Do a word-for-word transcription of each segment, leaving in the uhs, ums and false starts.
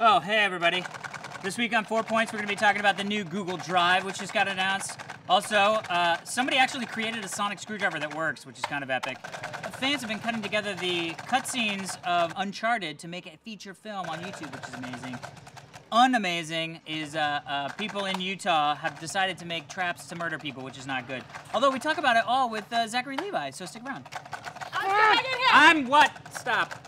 Oh, hey everybody. This week on Four Points, we're gonna be talking about the new Google Drive, which just got announced. Also, uh, somebody actually created a sonic screwdriver that works, which is kind of epic. Fans have been cutting together the cutscenes of Uncharted to make a feature film on YouTube, which is amazing. Unamazing is uh, uh, people in Utah have decided to make traps to murder people, which is not good. Although we talk about it all with uh, Zachary Levi, so stick around. I'm dragging him! I'm what? Stop.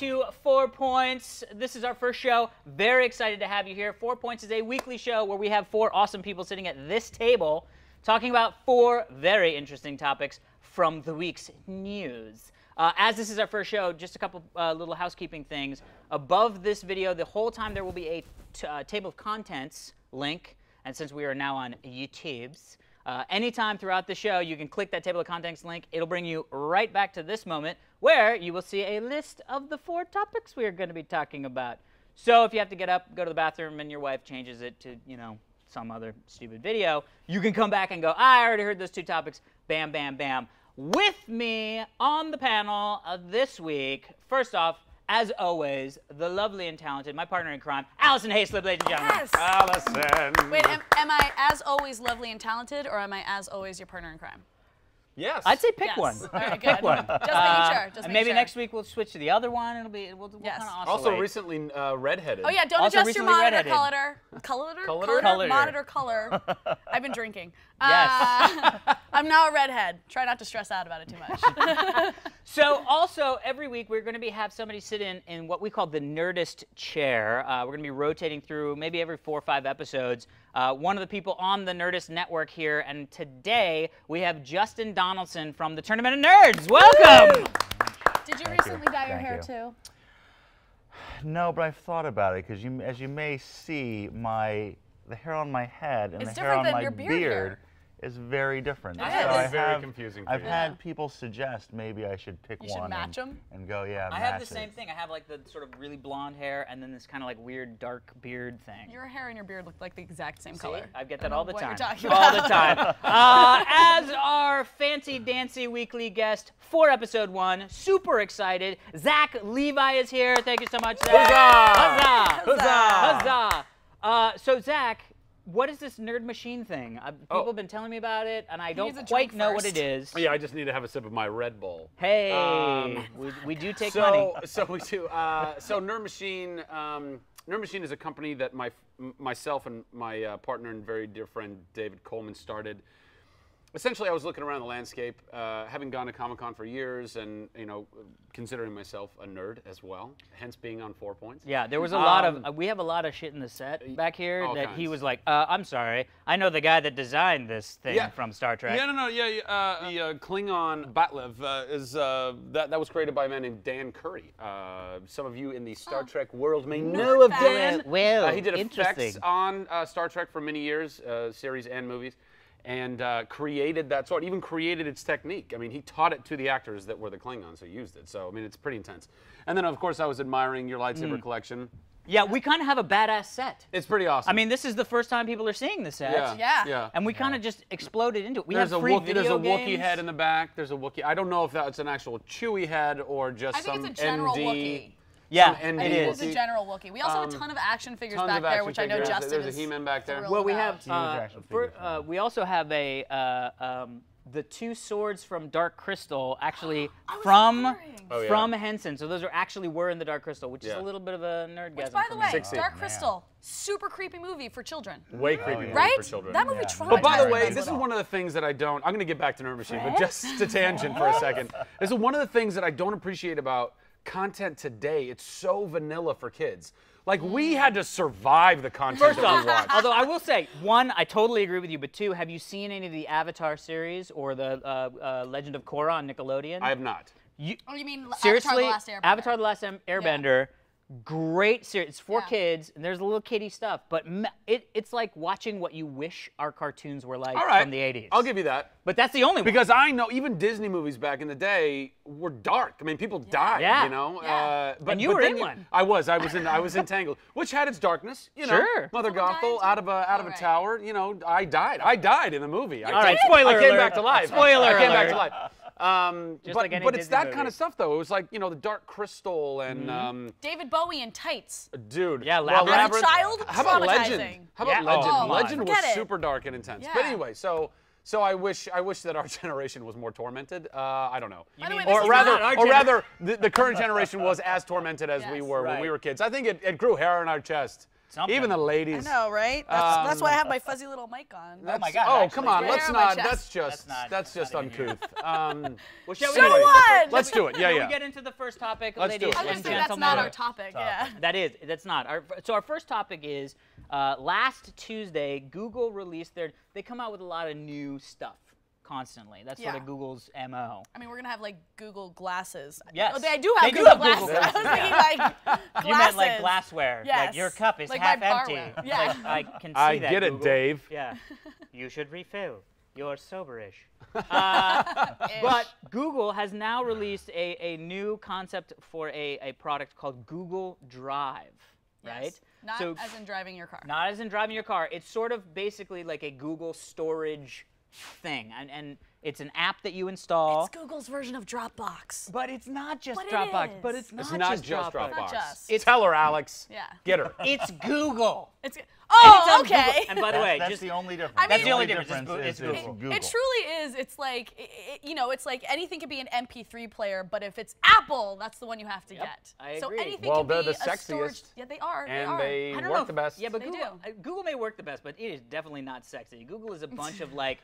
To Four Points. This is our first show. Very excited to have you here. Four Points is a weekly show where we have four awesome people sitting at this table talking about four very interesting topics from the week's news. Uh, as this is our first show, just a couple uh, little housekeeping things. Above this video, the whole time there will be a t uh, table of contents link, and since we are now on YouTube's, Uh, anytime throughout the show, you can click that table of contents link. It'll bring you right back to this moment where you will see a list of the four topics we are going to be talking about. So if you have to get up, go to the bathroom, and your wife changes it to, you know, some other stupid video, you can come back and go, I already heard those two topics. Bam, bam, bam. With me on the panel this week, first off, as always, the lovely and talented, my partner in crime, Alison Haislip, ladies and gentlemen. Yes. Alison. Wait, am, am I as always lovely and talented, or am I as always your partner in crime? Yes. I'd say pick yes. one. All right, good. Pick one. Just making sure. Just uh, making maybe sure. Next week we'll switch to the other one. It'll be we'll, we'll yes. kind of also recently uh, redheaded. Oh yeah, don't also adjust your monitor color. Color? Color? Color? Monitor color. I've been drinking. Yes. Uh, I'm now a redhead. Try not to stress out about it too much. So also every week we're going to be have somebody sit in in what we call the Nerdist chair. Uh, we're going to be rotating through maybe every four or five episodes. Uh, one of the people on the Nerdist network here, and today we have Justin Donaldson from the Tournament of Nerds. Welcome. Woo! Did you Thank recently you. dye your Thank hair you. too? No, but I've thought about it because you, as you may see, my the hair on my head and it's the hair on my beard. beard is very different. It so is. It's very have, confusing for I've you. had yeah. people suggest maybe I should pick you should one match and, them. and go, yeah, I match have the it. same thing. I have like the sort of really blonde hair and then this kind of like weird dark beard thing. Your hair and your beard look like the exact same See? color. I get that I all, the all the time. All the time. As our fancy dancy weekly guest for episode one, super excited, Zach Levi is here. Thank you so much, Zach. Huzzah! Huzzah! Huzzah! Huzzah. Uh, so, Zach, what is this Nerd Machine thing? Uh, people oh. have been telling me about it, and I don't quite know first. what it is. Yeah, I just need to have a sip of my Red Bull. Hey, um, we, we do take so, money. So we do. Uh, so Nerd Machine, um, Nerd Machine is a company that my myself and my uh, partner and very dear friend David Coleman started. Essentially, I was looking around the landscape, uh, having gone to Comic-Con for years, and you know, considering myself a nerd as well, hence being on Four Points. Yeah, there was a um, lot of uh, we have a lot of shit in the set back here that kinds. he was like, uh, "I'm sorry, I know the guy that designed this thing yeah. from Star Trek." Yeah, no, no, yeah, uh, the uh, Klingon Batlev uh, is uh, that that was created by a man named Dan Curry. Uh, some of you in the Star oh. Trek world may know, know of Dan. Well, uh, he did effects on uh, Star Trek for many years, uh, series and movies. And uh, created that sort, even created its technique. I mean, he taught it to the actors that were the Klingons who used it. So, I mean, it's pretty intense. And then, of course, I was admiring your lightsaber mm. collection. Yeah, we kind of have a badass set. It's pretty awesome. I mean, this is the first time people are seeing the set. Yeah. yeah. yeah. And we kind of yeah. just exploded into it. We there's have free a Wookiee, video There's a games. Wookiee head in the back. There's a Wookiee. I don't know if that's an actual Chewie head or just I some think it's a general N D. Wookiee. Yeah, and it is. It's a general Wookiee. We also um, have a ton of action figures back action there, which figures. I know Justin There's is. There's a He-Man back there. Well, we about. have. Uh, for, uh, we also have a uh, um, the two swords from Dark Crystal, actually from oh, yeah. from Henson. So those are actually were in the Dark Crystal, which yeah. is a little bit of a nerdgasm. Which, by the way, oh, Dark Crystal, man. super creepy movie for children. Way creepy, oh, yeah. right? For children. That movie yeah. traumatized. But by the way, this is one of the things that I don't. I'm going to get back to Nerd Machine, but just to tangent for a second. This is one of the things that I don't appreciate about content today. It's so vanilla for kids. Like, we had to survive the content First that off, we watched. Although I will say, one, I totally agree with you, but two, have you seen any of the Avatar series or the uh, uh, Legend of Korra on Nickelodeon? I have not. You, oh, you mean seriously, Avatar: The Last Airbender? Avatar: The Last Airbender. Yeah. Great series. It's for yeah. kids, and there's a little kiddie stuff, but it, it's like watching what you wish our cartoons were like right. from the eighties. I'll give you that. But that's the only one. Because I know even Disney movies back in the day were dark. I mean, people yeah. died, yeah. you know? Yeah. Uh, but, and you but were in one. I was. I was in I was in Tangled, which had its darkness. You know, sure. Mother Gothel, out of a, out of a right. tower. You know, I died. I died in the movie. I All right, spoiler I came alert. back to life. Spoiler I came alert. back to life. Um, Just but like any but Disney it's that movies. kind of stuff, though. It was like, you know, the Dark Crystal and... Mm-hmm. um, David Bowie in tights. Dude. Yeah, Labyrinth. Well, Labyrinth. Child, how about Legend? How about yeah. Legend? Oh, Legend was super dark and intense. Yeah. But anyway, so... So I wish I wish that our generation was more tormented. Uh, I don't know. By the way, or rather, or rather, the, the current generation was as tormented as yes, we were right. when we were kids. I think it, it grew hair on our chest. Something. Even the ladies. I know, right? That's, um, that's why I have my fuzzy little mic on. That's, oh my God! Oh actually, come on, right? let's not. That's just that's, not, that's, that's just uncouth. um, well, shall we so anyway, what? Let's do it. Yeah, yeah. We get into the first topic, let's ladies. Do it. Let's do that's it. not our topic. Yeah. That is. That's not. Our, so our first topic is uh, last Tuesday, Google released their. They come out with a lot of new stuff. Constantly. That's yeah. sort of Google's M O. I mean, we're going to have, like, Google glasses. Yes. Oh, they do have, they Google, do have glasses. Google glasses. I was thinking, like, glasses. You meant, like, glassware. Yes. Like, your cup is like half empty. Yeah. Like, I can see I that, I get it, Google. Dave. Yeah. You should refill. You're soberish. Uh, but Google has now released a, a new concept for a, a product called Google Drive. Yes. Right? Not so, as in driving your car. Not as in driving your car. It's sort of basically like a Google storage thing, and, and it's an app that you install. It's Google's version of Dropbox. But it's not just but Dropbox. It but it's not, it's not just, just Dropbox. Dropbox. Not just. It's Tell her, Alex. Yeah. Get her. It's Google. It's oh, it's okay. Google. And by the way, that's, that's just the only difference. I mean, that's the only difference. difference is, it's Google. It, Google. It truly is. It's like it, you know, it's like anything could be an M P three player, but if it's Apple, that's the one you have to yep, get. I agree. So anything well, can they're be the sexiest. Storage, yeah, they are. And they, are. they I don't work know if, the best. Yeah, but they Google, do. Google may work the best, but it is definitely not sexy. Google is a bunch of like.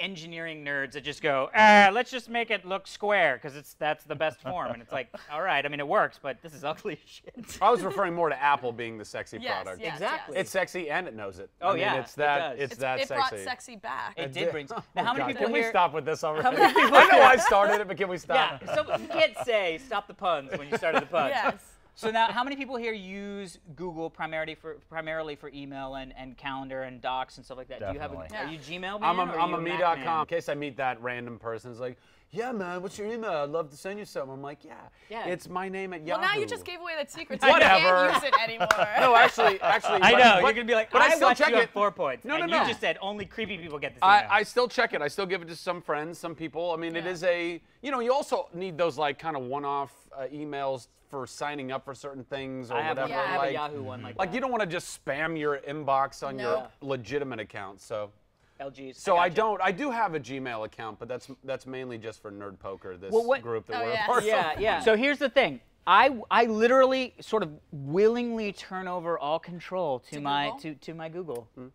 engineering nerds that just go, ah, let's just make it look square because it's that's the best form. And it's like, all right, I mean, it works, but this is ugly shit. I was referring more to Apple being the sexy yes, product. Yes, exactly. Yes. It's sexy and it knows it. Oh, I mean, yeah. It's that, it does. It's, it's that it sexy. It brought sexy back. It did bring. Now, how many God, people Can here, we stop with this already? I know I started it, but can we stop? Yeah, so you can't say stop the puns when you started the puns. Yes. So now, how many people here use Google primarily for primarily for email and, and calendar and docs and stuff like that? Definitely. Do you have? A, yeah. Are you Gmail man? I'm a, or I'm a me dot com. In case I meet that random person, it's like, yeah, man, what's your email? I'd love to send you something. I'm like, yeah, yeah. It's my name at Yahoo. Well, now you just gave away that secret. So Whatever. You can't use it anymore. No, actually, actually. I know. But, you're gonna be like, but I, I still check it. Four points. No, no, and no. You just said only creepy people get this email. I, I still check it. I still give it to some friends, some people. I mean, yeah. it is a. You know, you also need those like kind of one-off uh, emails. For signing up for certain things or I have, whatever. Yeah, I have like, a Yahoo one like, like that. You don't want to just spam your inbox on no. your legitimate account, so. L Gs. So I, I don't, I do have a Gmail account, but that's that's mainly just for Nerd Poker, this well, group that oh, we're yeah. a part yeah, of. Yeah. So here's the thing. I, I literally sort of willingly turn over all control to, to my to, to my Google. Hmm?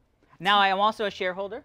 Now I am also a shareholder.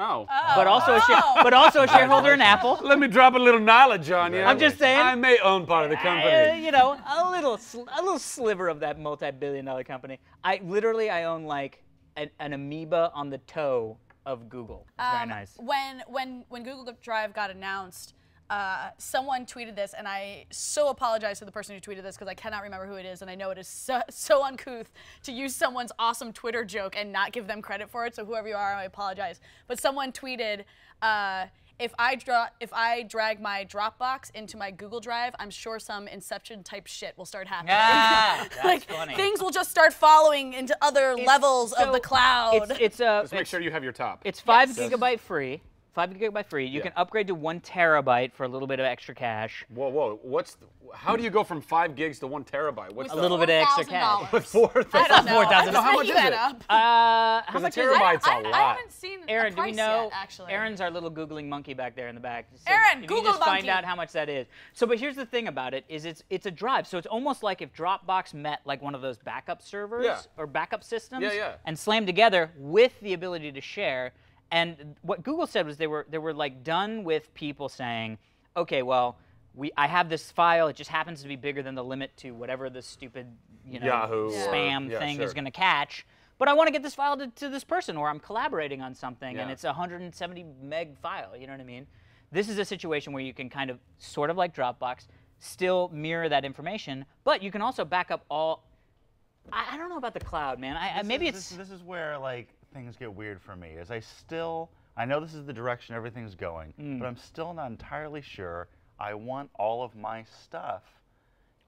Oh. oh. But also a share, but also a shareholder in Apple. Let me drop a little knowledge on you. I'm just saying. I may own part of the company. I, uh, you know, a little, a little sliver of that multi-billion-dollar company. I literally, I own like an, an amoeba on the toe of Google. Um, Very nice. When, when, when Google Drive got announced, uh, someone tweeted this, and I so apologize to the person who tweeted this because I cannot remember who it is, and I know it is so, so uncouth to use someone's awesome Twitter joke and not give them credit for it. So whoever you are, I apologize. But someone tweeted, uh, if I draw, if I drag my Dropbox into my Google Drive, I'm sure some Inception type shit will start happening. Yeah, that's like, funny. Things will just start following into other it's levels so of the cloud. It's, it's uh, just make it's, sure you have your top. It's five yes. gigabyte free. Five gigabyte free. You yeah. can upgrade to one terabyte for a little bit of extra cash. Whoa, whoa! What's the, how do you go from five gigs to one terabyte? What's a little bit of extra cash? With four thousand dollars. How much is it? Up. Uh, how much a terabyte's is it? I, I, a lot. I haven't seen Aaron, the price do we know? Yet, actually, Aaron's our little googling monkey back there in the back. So Aaron, if Google you just monkey. Find out how much that is. So, but here's the thing about it: is it's it's a drive. So it's almost like if Dropbox met like one of those backup servers yeah. or backup systems, yeah, yeah. and slammed together with the ability to share. And what Google said was they were they were like done with people saying, okay, well, we I have this file. It just happens to be bigger than the limit to whatever the stupid you know Yahoo spam or, thing yeah, sure. is going to catch. But I want to get this file to, to this person, or I'm collaborating on something, yeah. and it's a one hundred seventy meg file. You know what I mean? This is a situation where you can kind of sort of like Dropbox, still mirror that information, but you can also back up all I, I don't know about the cloud, man. I, I maybe is, it's this, this is where like things get weird for me. Is I still I know this is the direction everything's going, mm. but I'm still not entirely sure. I want all of my stuff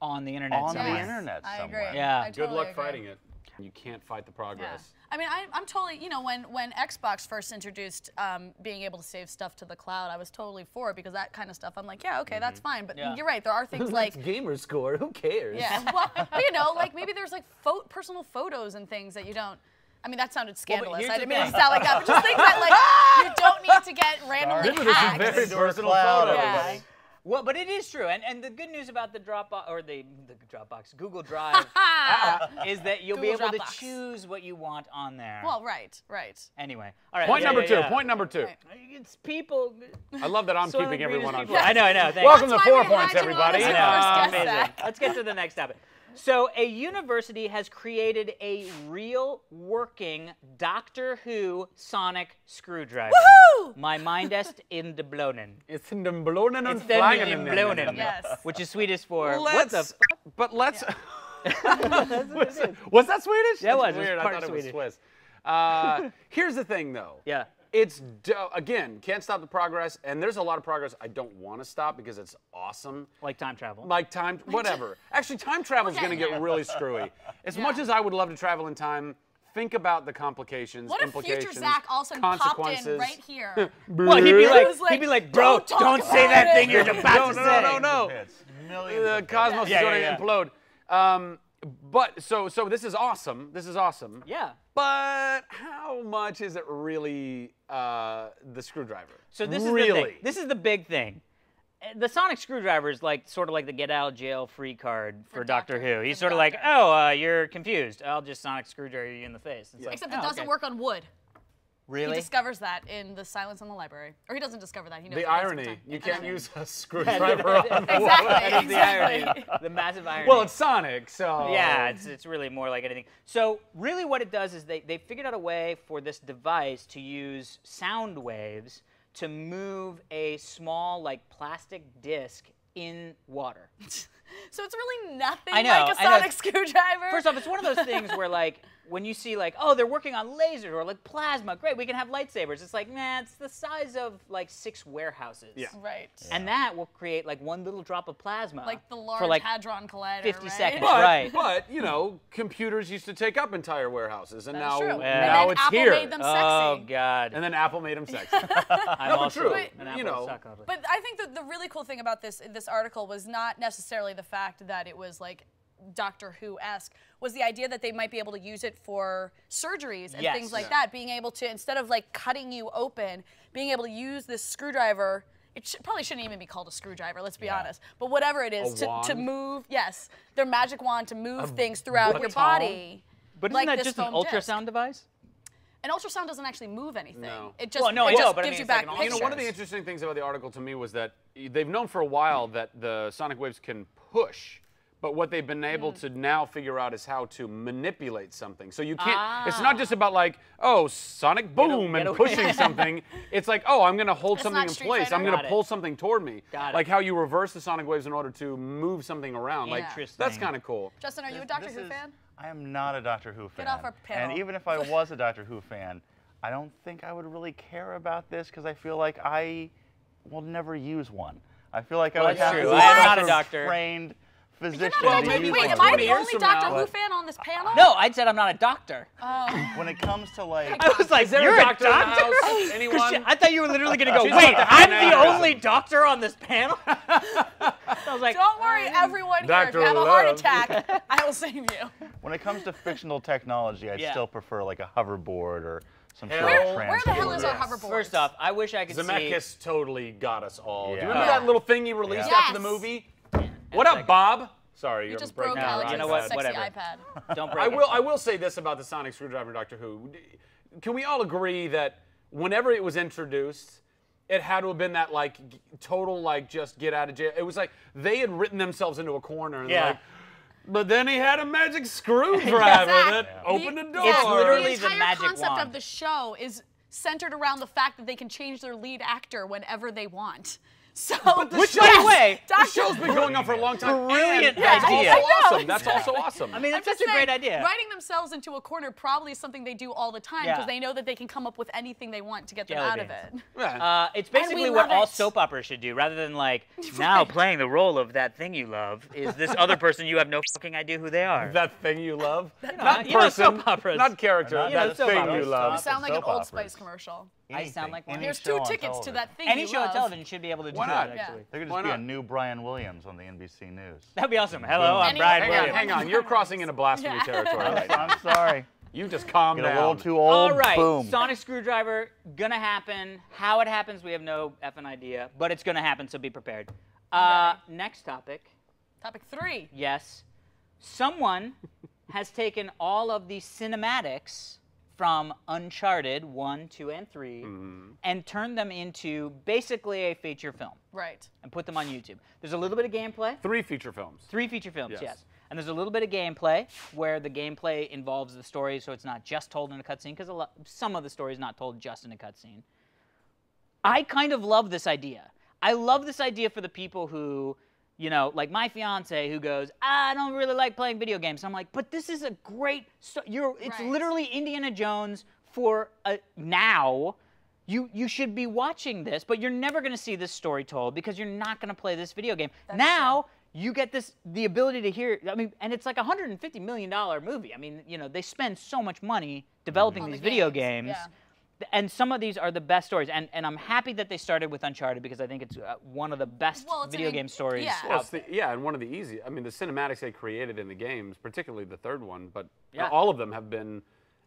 on the internet. On somewhere. the yes. internet somewhere. I agree. Yeah. I totally Good luck agree. fighting it. You can't fight the progress. Yeah. I mean, I, I'm totally, you know, when, when Xbox first introduced um, being able to save stuff to the cloud, I was totally for it because that kind of stuff, I'm like, yeah, okay, mm-hmm. that's fine. But yeah. you're right, there are things like... gamer score, who cares? Yeah, well, you know, like maybe there's like fo- personal photos and things that you don't... I mean, that sounded scandalous. Well, I didn't mean it to sound like that, but just think that like you don't need to get randomly Sorry. hacked. This is very personal photos. Yeah. Well, but it is true, and and the good news about the Dropbox or the, the Dropbox Google Drive uh, is that you'll Google be able Dropbox. to choose what you want on there. Well, right, right. Anyway, all right. Point yeah, number yeah, two. Yeah. Point number two. Right. It's people. I love that I'm so keeping everyone on track. I know, I know. Thank Welcome That's to Four Points, everybody. I know, amazing. That. Let's get to the next topic. So, a university has created a real working Doctor Who sonic screwdriver. Woohoo! My mind est in de blonen. It's in de blonen and flying in de blonen. Yes. Which is Swedish for let's, what the f But let's. Yeah. was, was that Swedish? Yeah, it was. It's weird. It was part I thought Swedish. It was Swiss. Uh, here's the thing, though. Yeah. It's, again, can't stop the progress, and there's a lot of progress I don't want to stop because it's awesome. Like time travel. Like time, whatever. Actually, time travel's okay. going to get really screwy. As yeah. much as I would love to travel in time, think about the complications, what implications, What if future Zach also popped in right here? Well, he'd be like, like, he'd be like, bro, don't, don't say that it. thing you're about no, to no, say. No, no, no, no. It's millions the cosmos yeah, is going to yeah, yeah. implode. Um, But, so, so this is awesome. This is awesome. Yeah. But how much is it really uh, the screwdriver? So this really? is the thing. This is the big thing. The sonic screwdriver is like, sort of like the get out of jail free card for, for Doctor, Doctor Who. He's sort of like, oh, uh, you're confused. I'll just sonic screwdriver you in the face. It's yeah. like, Except oh, it doesn't okay. work on wood. Really? He discovers that in The Silence in the Library. Or he doesn't discover that. He knows the irony. You can't use a screwdriver on wood. Exactly. The irony. The massive irony. Well, it's sonic, so. Yeah, it's, it's really more like anything. So really what it does is they, they figured out a way for this device to use sound waves to move a small, like, plastic disc in water. So it's really nothing I know, like a sonic screwdriver. First off, it's one of those things where, like, when you see, like, oh, they're working on lasers or, like, plasma, great, we can have lightsabers. It's like, man, it's the size of, like, six warehouses. Yeah. Right. Yeah. And that will create, like, one little drop of plasma. Like the Large for, like, Hadron Collider, fifty right? seconds, but, right. But, you know, computers used to take up entire warehouses, and That's now, true. Yeah. now and it's Apple here. Made them sexy. Oh, God. And then Apple made them sexy. I'm no, also, true. But, an you know. But I think that the really cool thing about this, this article was not necessarily the fact that it was, like, Doctor Who-esque, was the idea that they might be able to use it for surgeries and yes. things like yeah. that, being able to, instead of like cutting you open, being able to use this screwdriver, it sh probably shouldn't even be called a screwdriver, let's be yeah. honest, but whatever it is, to, to move, yes, their magic wand to move a things throughout baton? your body. But isn't like that just an ultrasound disc. device? An ultrasound doesn't actually move anything. No. It just, well, no, it just well, gives I mean, you back like pictures. You know, one of the interesting things about the article to me was that they've known for a while that the sonic waves can push. But what they've been able mm. to now figure out is how to manipulate something. So you can't, ah. it's not just about like, oh, sonic boom and pushing something. It's like, oh, I'm gonna hold it's something in place. Fighter. I'm Got gonna it. pull something toward me. Got like it. how you reverse the sonic waves in order to move something around. Yeah. Like, that's kind of cool. Justin, are this, you a Doctor Who is, fan? I am not a Doctor Who fan. Get off our panel. And even if I was a Doctor Who fan, I don't think I would really care about this because I feel like I will never use one. I feel like well, I would have to I'm not a doctor. trained Physician. You're not a doctor. Wait, like am I the only Doctor Who fan on this panel? No, I said I'm not a doctor. Oh. When it comes to like, I was like, is there you're a doctor? A doctor? House, anyone? I thought you were literally gonna go. Wait, I'm the only doctor on this panel. So I was like, don't worry, everyone here. If you have a heart attack, I will save you. When it comes to fictional technology, I yeah. still prefer like a hoverboard or. Some sort of where, where the hell is our hoverboard? First off, I wish I could see. Zemeckis totally got us all. Do you remember that little thing he released after the movie? What up, Bob? Sorry, you you're just broke Alex's you know what? sexy Whatever. iPad. Don't break I will. It. I will say this about the sonic screwdriver, Doctor Who. Can we all agree that whenever it was introduced, it had to have been that like total like just get out of jail. It was like they had written themselves into a corner. And yeah. Like, but then he had a magic screwdriver that yeah. opened the, a door. It's literally the, the magic wand. The entire concept of the show is centered around the fact that they can change their lead actor whenever they want. So, but the which, show, by the way, Doctor the show's been going on for a long time. Brilliant yeah, idea. That's also awesome. That's also awesome. I mean, that's I'm such a saying, great idea. Writing themselves into a corner probably is something they do all the time because yeah. they know that they can come up with anything they want to get them yeah, out of it. Yeah. Uh, it's basically what it. all soap operas should do, rather than like right. now playing the role of that thing you love is this other person you have no fucking idea who they are. That thing you love? That, not you know, person, soap operas. Not character, not, that thing operas. you love. You sound like an Old Spice commercial. I sound like one. There's two tickets to that thing you love. Any show on television should be able to do. Why not? Yeah. There could just Why be not? a new Brian Williams on the N B C News. That'd be awesome. Hello, I'm Any, Brian hang Williams. On, hang on, you're crossing into blasphemy yeah. territory. Right now. I'm sorry. You just calm Get down. A little too old. All right, boom. Sonic Screwdriver, gonna happen. How it happens, we have no effing idea, but it's gonna happen, so be prepared. Uh, okay. Next topic. Topic three. Yes. Someone has taken all of the cinematics from Uncharted one, two, and three, mm-hmm. and turn them into basically a feature film. Right. And put them on YouTube. There's a little bit of gameplay. Three feature films. Three feature films, yes. yes. And there's a little bit of gameplay where the gameplay involves the story, so it's not just told in a cutscene, because some of the story is not told just in a cutscene. I kind of love this idea. I love this idea for the people who, you know, like my fiance who goes, I don't really like playing video games. I'm like, but this is a great, so you're, it's right. literally Indiana Jones for a, now. You, you should be watching this, but you're never gonna see this story told because you're not gonna play this video game. That's now, true. you get this, the ability to hear, I mean, and it's like a one hundred fifty million dollar movie. I mean, you know, they spend so much money developing mm-hmm. these the video games. games. Yeah. And some of these are the best stories, and and I'm happy that they started with Uncharted because I think it's uh, one of the best well, video an, game stories. Yeah, well, the, yeah, and one of the easy. I mean, the cinematics they created in the games, particularly the third one, but yeah. all of them have been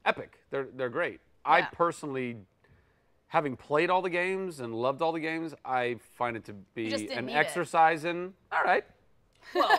epic. They're they're great. Yeah. I personally, having played all the games and loved all the games, I find it to be an exercise it. in. All right. Well,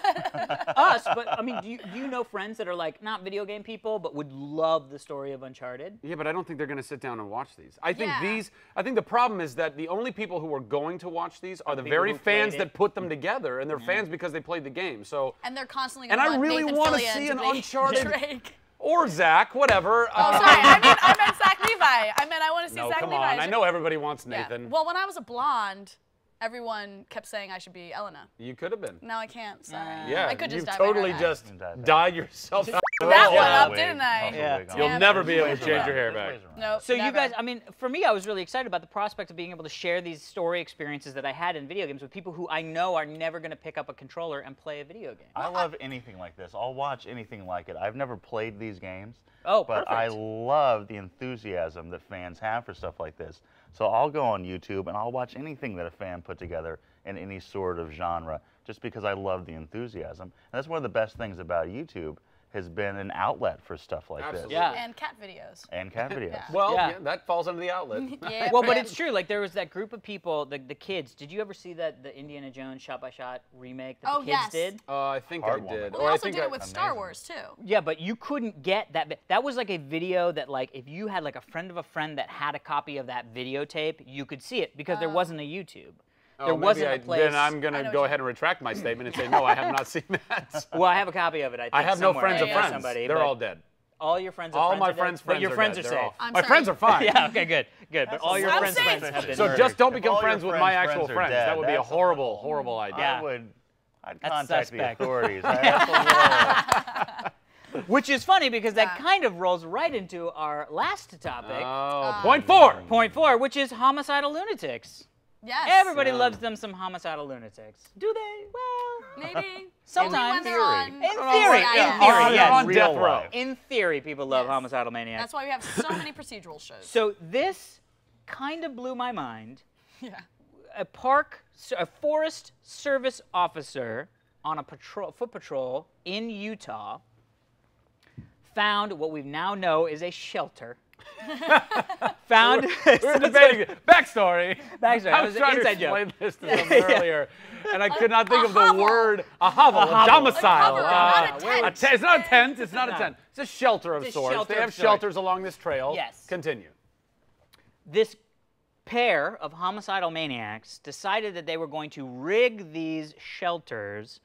us, but I mean, do you, do you know friends that are like not video game people, but would love the story of Uncharted? Yeah, but I don't think they're going to sit down and watch these. I think yeah. these. I think the problem is that the only people who are going to watch these are the, the very fans that put them together, and they're yeah. fans because they played the game. So and they're constantly. And I really want to see an Uncharted. Drake. Or Zach, whatever. Oh, sorry, I meant, I meant Zach Levi. I meant I want to see no, Zach come Levi. On. I know everybody wants Nathan. Yeah. Well, when I was a blonde, everyone kept saying I should be Elena. You could have been. No, I can't. Sorry. Yeah, I could just die totally right just dyed yourself up. That one yeah. up, didn't I? Yeah. Yeah. You'll never be able to change your hair back. Nope, so never. You guys, I mean, for me, I was really excited about the prospect of being able to share these story experiences that I had in video games with people who I know are never going to pick up a controller and play a video game. I love anything like this. I'll watch anything like it. I've never played these games. Oh, but perfect. I love the enthusiasm that fans have for stuff like this. So I'll go on YouTube and I'll watch anything that a fan put together in any sort of genre just because I love the enthusiasm. And that's one of the best things about YouTube has been an outlet for stuff like Absolutely. this. Yeah. And cat videos. And cat videos. yeah. Well, yeah. Yeah, that falls under the outlet. yeah, well, but it's true. Like there was that group of people, the, the kids. Did you ever see that the Indiana Jones shot-by-shot remake that oh, the kids yes. did? Oh, uh, I think Hard I did. Well, they or also I think did I, it with amazing. Star Wars, too. Yeah, but you couldn't get that. That was like a video that like, if you had like a friend of a friend that had a copy of that videotape, you could see it because um. there wasn't a YouTube. There oh, wasn't I, a place. Then I'm going to go ahead and retract my statement and say, no, I have not seen that. Well, I have a copy of it, I think. I have somewhere. no friends yeah, of yeah. friends. Somebody, They're all dead. All your friends are all friends my are friends' dead, friends but your are friends dead. are safe. My sorry. friends are fine. yeah, okay, good. Good. But all your I'm friends' safe. friends have been So murdered. just don't become friends with my actual friends. friends. Dead, that would be a horrible, horrible idea. Yeah. I would I'd contact the authorities. Which is funny because that kind of rolls right into our last topic. Oh, point four. Point four, which is homicidal lunatics. Yes. Everybody um, loves them some homicidal lunatics. Do they? Well, maybe. Sometimes. Maybe on, in theory. Know, in yeah. theory, on, yes. On death row. In theory, people love yes. homicidal maniacs. That's why we have so many procedural shows. So this kind of blew my mind. Yeah. A park, a forest service officer on a patrol, foot patrol in Utah found what we now know is a shelter. Found we're, we're debating it. Backstory. Backstory. I was, was trying to explain joke. this to them yeah. earlier, and I could a, not think of the hovel. word. A hovel, a, a domicile. A uh, not a tent. A it's not a tent. It's not no. a tent. It's a shelter of a sorts. Shelter they have shelters along this trail. Yes. Continue. This pair of homicidal maniacs decided that they were going to rig these shelters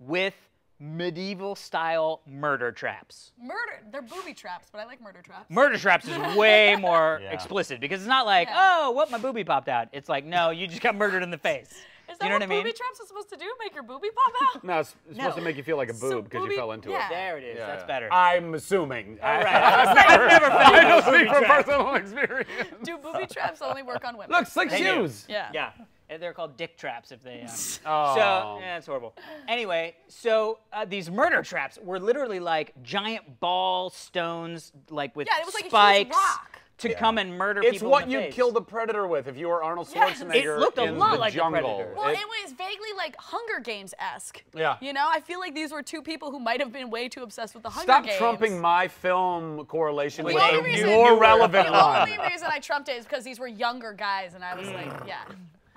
with medieval-style murder traps. Murder? They're booby traps, but I like murder traps. Murder traps is way more yeah. explicit because it's not like, yeah. oh, what, my boobie popped out. It's like, no, you just got murdered in the face. Is that you know what, what I mean? Booby traps are supposed to do? Make your boobie pop out? No, it's, it's no. supposed to make you feel like a boob because so you fell into yeah. it. There it is. Yeah. That's better. I'm assuming. All right. I've never, never felt I don't speak from personal experience. Do booby traps only work on women? Looks like shoes. Yeah. Yeah. They're called dick traps if they. Uh, oh. So yeah, it's horrible. Anyway, so uh, these murder traps were literally like giant ball stones, like with yeah, it was spikes. Like a huge rock. To yeah. come and murder it's people. It's what in the you'd face. Kill the predator with if you were Arnold Schwarzenegger. Yes. It looked a in lot the like jungle. The predator. Well, it, it was vaguely like Hunger Games-esque. Yeah. You know, I feel like these were two people who might have been way too obsessed with the Hunger Stop Games. Stop trumping my film correlation with a reason, more relevant one. The only reason I trumped it is because these were younger guys, and I was like, yeah.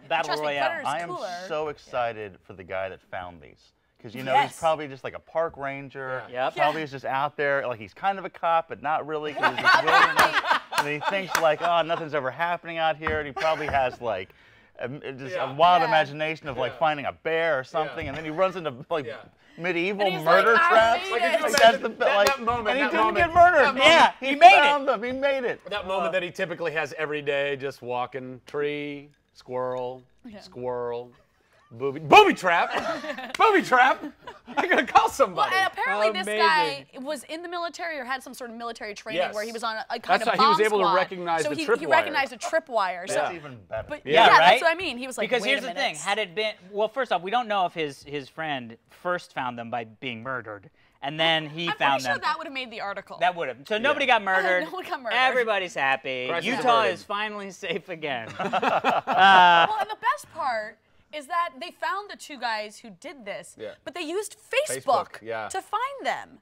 Battle Royale. I am cooler. so excited yeah. for the guy that found these. Because, you know, yes. he's probably just like a park ranger. Yeah. Yep. Probably yeah. is just out there. Like, he's kind of a cop, but not really. Because he's just wilderness. And he thinks, like, oh, nothing's ever happening out here. And he probably has, like, a, just yeah. a wild yeah. imagination of, like, yeah. finding a bear or something. Yeah. And then he runs into, like, yeah. medieval murder like, traps. Like, like, that's the, that, like, that moment, and he didn't moment, get murdered. Yeah, he, he made found it. Them. He made it. That uh, moment that he typically has every day, just walking, tree, squirrel, yeah. squirrel. Booby, booby trap, booby trap. I gotta call somebody. Well, and apparently Amazing. this guy was in the military or had some sort of military training yes. where he was on a, a kind that's of bomb he was able squad. To recognize so the he, trip he recognized wire. a tripwire. That's so, even better. But, yeah, yeah right? that's what I mean. He was like, because Wait here's a the thing. Had it been well, first off, we don't know if his his friend first found them by being murdered. And then he I'm found them. I'm sure that would have made the article. That would have. So yeah. nobody got murdered. Uh, no one got murdered. Everybody's happy. Christ Utah is, is finally safe again. uh, well, and the best part is that they found the two guys who did this, yeah. but they used Facebook, Facebook yeah. to find them.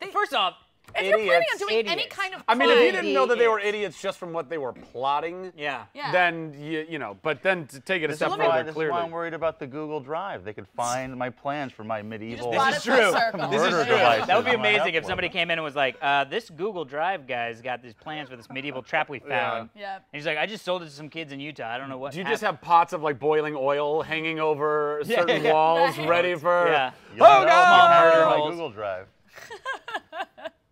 They, First off, if idiots, you're planning on doing idiots. any kind of crime, I mean, if you didn't know that they were idiots just from what they were plotting, yeah. yeah. then, you, you know, but then to take it this a step further, this clearly. This is why I'm worried about the Google Drive. They could find my plans for my medieval murder devices. This is true. This is true. That would be amazing if somebody came in and was like, uh, this Google Drive guy's got these plans for this medieval trap we found. Yeah. yeah. And he's like, I just sold it to some kids in Utah. I don't know what Do you happened. just have pots of, like, boiling oil hanging over yeah. certain yeah. walls nice. ready for, yeah. oh, no! My Google Drive.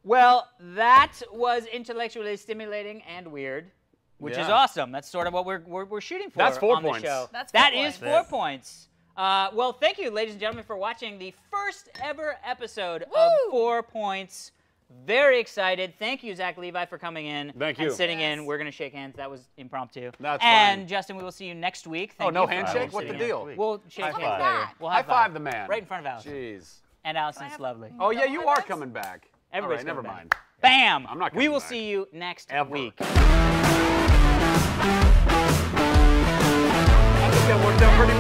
Well, that was intellectually stimulating and weird, which yeah. is awesome. That's sort of what we're we're, we're shooting for. That's four on points. The show. That's four that points. is four yeah. points. Uh, well, thank you, ladies and gentlemen, for watching the first ever episode Woo! of Four Points. Very excited. Thank you, Zach Levi, for coming in. Thank you. And sitting yes. in. We're gonna shake hands. That was impromptu. That's And fine. Justin, we will see you next week. Thank oh, no handshake? What the deal? In. We'll shake High hands five. later. We'll high five the man right in front of Allison. Jeez. And Allison's lovely. Oh yeah, you are coming back. Everybody's right, never back. mind. Bam! I'm not we will back. see you next Ever. week. I think that worked out pretty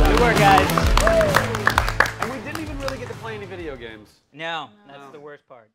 well. Good work, guys. And we didn't even really get to play any video games. No, no. that's the worst part.